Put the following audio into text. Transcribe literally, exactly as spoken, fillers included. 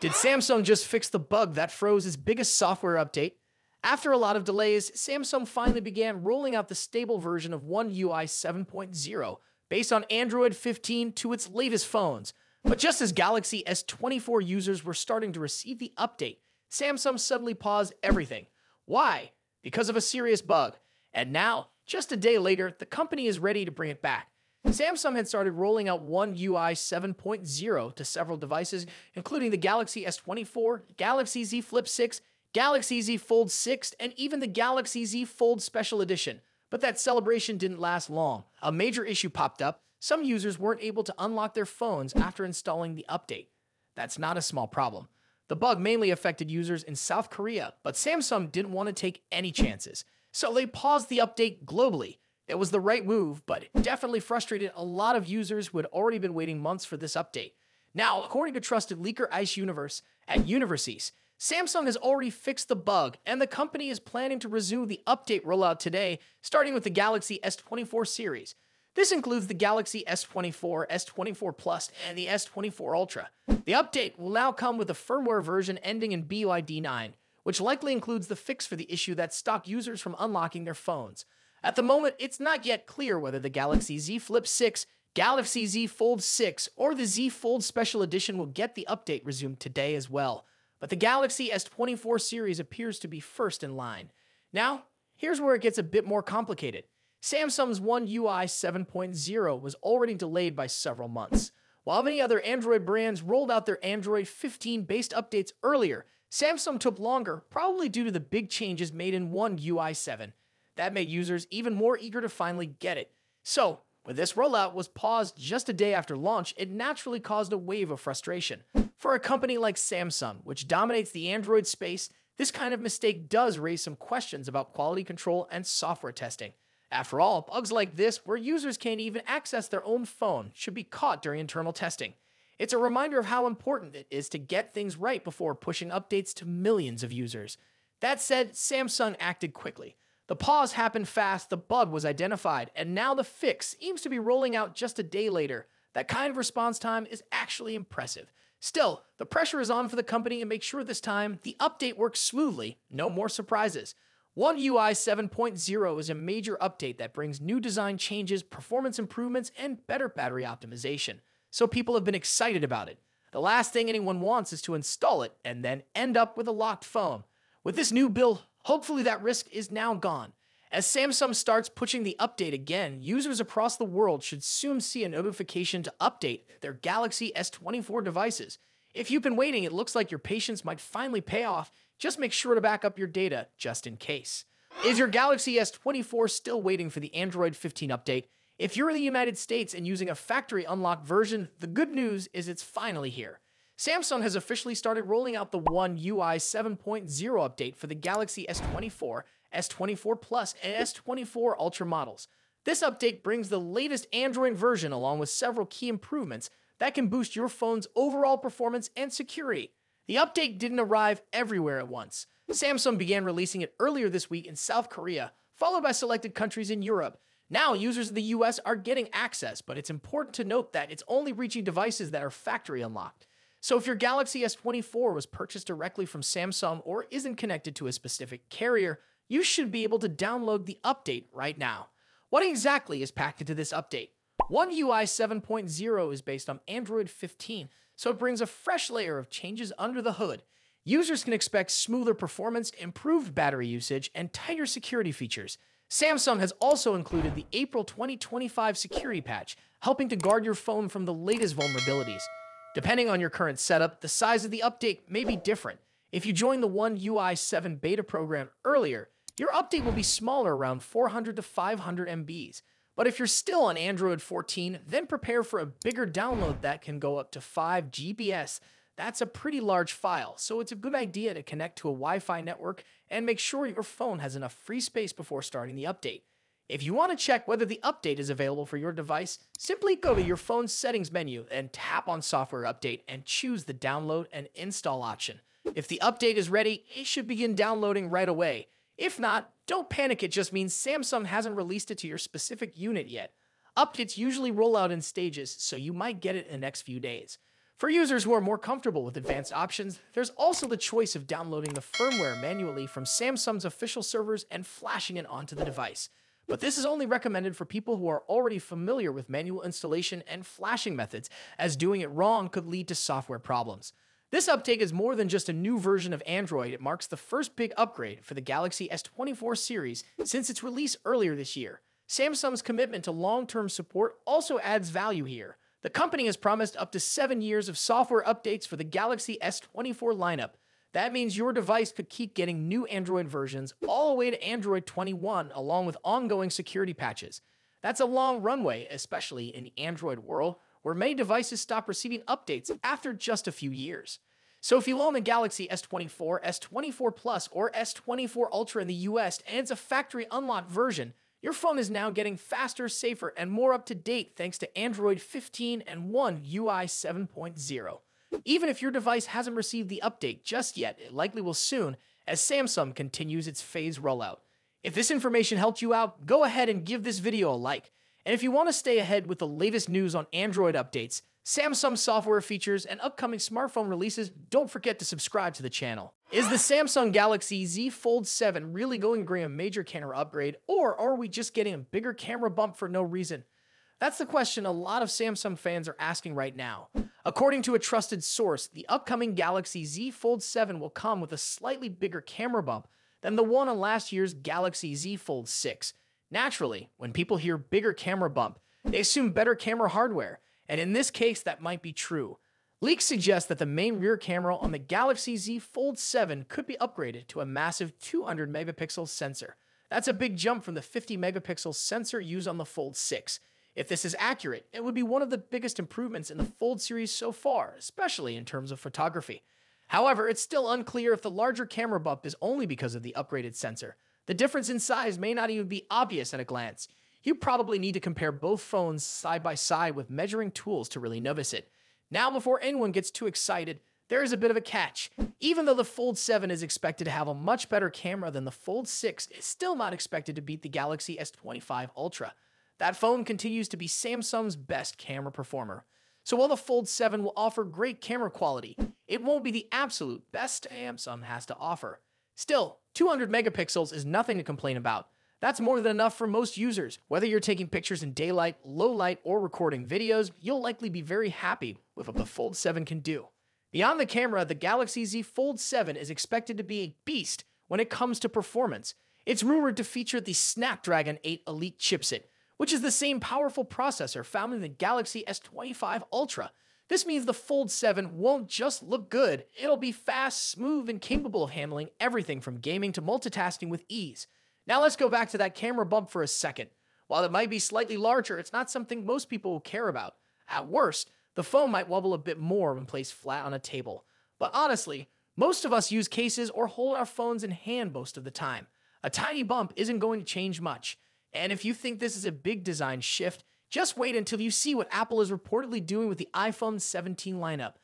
Did Samsung just fix the bug that froze its biggest software update? After a lot of delays, Samsung finally began rolling out the stable version of One U I seven point oh, based on Android fifteen, to its latest phones. But just as Galaxy S twenty-four users were starting to receive the update, Samsung suddenly paused everything. Why? Because of a serious bug. And now, just a day later, the company is ready to bring it back. Samsung had started rolling out One U I seven point oh to several devices, including the Galaxy S twenty-four, Galaxy Z Flip six, Galaxy Z Fold six, and even the Galaxy Z Fold Special Edition. But that celebration didn't last long. A major issue popped up. Some users weren't able to unlock their phones after installing the update. That's not a small problem. The bug mainly affected users in South Korea, but Samsung didn't want to take any chances, so they paused the update globally. It was the right move, but it definitely frustrated a lot of users who had already been waiting months for this update. Now, according to trusted leaker Ice Universe at Universities, Samsung has already fixed the bug, and the company is planning to resume the update rollout today, starting with the Galaxy S twenty-four series. This includes the Galaxy S twenty-four, S twenty-four Plus, and the S twenty-four Ultra. The update will now come with a firmware version ending in B Y D nine, which likely includes the fix for the issue that stopped users from unlocking their phones. At the moment, it's not yet clear whether the Galaxy Z Flip six, Galaxy Z Fold six, or the Z Fold Special Edition will get the update resumed today as well. But the Galaxy S twenty-four series appears to be first in line. Now, here's where it gets a bit more complicated. Samsung's One U I seven point oh was already delayed by several months. While many other Android brands rolled out their Android fifteen-based updates earlier, Samsung took longer, probably due to the big changes made in One U I seven. That made users even more eager to finally get it. So, when this rollout was paused just a day after launch, it naturally caused a wave of frustration. For a company like Samsung, which dominates the Android space, this kind of mistake does raise some questions about quality control and software testing. After all, bugs like this, where users can't even access their own phone, should be caught during internal testing. It's a reminder of how important it is to get things right before pushing updates to millions of users. That said, Samsung acted quickly. The pause happened fast, the bug was identified, and now the fix seems to be rolling out just a day later. That kind of response time is actually impressive. Still, the pressure is on for the company to make sure this time the update works smoothly, no more surprises. One U I seven point oh is a major update that brings new design changes, performance improvements, and better battery optimization, so people have been excited about it. The last thing anyone wants is to install it and then end up with a locked phone. With this new build, hopefully that risk is now gone. As Samsung starts pushing the update again, users across the world should soon see a notification to update their Galaxy S twenty-four devices. If you've been waiting, it looks like your patience might finally pay off. Just make sure to back up your data, just in case. Is your Galaxy S twenty-four still waiting for the Android fifteen update? If you're in the United States and using a factory unlocked version, the good news is it's finally here. Samsung has officially started rolling out the One U I seven point oh update for the Galaxy S twenty-four, S twenty-four Plus, and S twenty-four Ultra models. This update brings the latest Android version along with several key improvements that can boost your phone's overall performance and security. The update didn't arrive everywhere at once. Samsung began releasing it earlier this week in South Korea, followed by selected countries in Europe. Now, users in the U S are getting access, but it's important to note that it's only reaching devices that are factory unlocked. So if your Galaxy S twenty-four was purchased directly from Samsung or isn't connected to a specific carrier, you should be able to download the update right now. What exactly is packed into this update? One U I seven point oh is based on Android fifteen, so it brings a fresh layer of changes under the hood. Users can expect smoother performance, improved battery usage, and tighter security features. Samsung has also included the April twenty twenty-five security patch, helping to guard your phone from the latest vulnerabilities. Depending on your current setup, the size of the update may be different. If you join the One U I seven beta program earlier, your update will be smaller, around four hundred to five hundred megabytes. But if you're still on Android fourteen, then prepare for a bigger download that can go up to five gigabytes. That's a pretty large file, so it's a good idea to connect to a Wi-Fi network and make sure your phone has enough free space before starting the update. If you want to check whether the update is available for your device, simply go to your phone's settings menu and tap on Software Update and choose the Download and Install option. If the update is ready, it should begin downloading right away. If not, don't panic, it just means Samsung hasn't released it to your specific unit yet. Updates usually roll out in stages, so you might get it in the next few days. For users who are more comfortable with advanced options, there's also the choice of downloading the firmware manually from Samsung's official servers and flashing it onto the device. But this is only recommended for people who are already familiar with manual installation and flashing methods, as doing it wrong could lead to software problems. This uptake is more than just a new version of Android. It marks the first big upgrade for the Galaxy S twenty-four series since its release earlier this year. Samsung's commitment to long-term support also adds value here. The company has promised up to seven years of software updates for the Galaxy S twenty-four lineup. That means your device could keep getting new Android versions all the way to Android twenty-one, along with ongoing security patches. That's a long runway, especially in the Android world, where many devices stop receiving updates after just a few years. So if you own the Galaxy S twenty-four, S twenty-four Plus, or S twenty-four Ultra in the U S, and it's a factory unlocked version, your phone is now getting faster, safer, and more up-to-date thanks to Android fifteen and One U I seven point oh. Even if your device hasn't received the update just yet, it likely will soon, as Samsung continues its phased rollout. If this information helped you out, go ahead and give this video a like. And if you want to stay ahead with the latest news on Android updates, Samsung software features, and upcoming smartphone releases, don't forget to subscribe to the channel. Is the Samsung Galaxy Z Fold seven really going to bring a major camera upgrade, or are we just getting a bigger camera bump for no reason? That's the question a lot of Samsung fans are asking right now. According to a trusted source, the upcoming Galaxy Z Fold seven will come with a slightly bigger camera bump than the one on last year's Galaxy Z Fold six. Naturally, when people hear bigger camera bump, they assume better camera hardware, and in this case, that might be true. Leaks suggest that the main rear camera on the Galaxy Z Fold seven could be upgraded to a massive two hundred megapixel sensor. That's a big jump from the fifty megapixel sensor used on the Fold six. If this is accurate, it would be one of the biggest improvements in the Fold series so far, especially in terms of photography. However, it's still unclear if the larger camera bump is only because of the upgraded sensor. The difference in size may not even be obvious at a glance. You probably need to compare both phones side by side with measuring tools to really notice it. Now, before anyone gets too excited, there is a bit of a catch. Even though the Fold seven is expected to have a much better camera than the Fold six, it's still not expected to beat the Galaxy S twenty-five Ultra. That phone continues to be Samsung's best camera performer. So while the Fold seven will offer great camera quality, it won't be the absolute best Samsung has to offer. Still, two hundred megapixels is nothing to complain about. That's more than enough for most users. Whether you're taking pictures in daylight, low light, or recording videos, you'll likely be very happy with what the Fold seven can do. Beyond the camera, the Galaxy Z Fold seven is expected to be a beast when it comes to performance. It's rumored to feature the Snapdragon eight Elite chipset, which is the same powerful processor found in the Galaxy S twenty-five Ultra. This means the Fold seven won't just look good, it'll be fast, smooth, and capable of handling everything from gaming to multitasking with ease. Now let's go back to that camera bump for a second. While it might be slightly larger, it's not something most people will care about. At worst, the phone might wobble a bit more when placed flat on a table. But honestly, most of us use cases or hold our phones in hand most of the time. A tiny bump isn't going to change much. And if you think this is a big design shift, just wait until you see what Apple is reportedly doing with the iPhone seventeen lineup.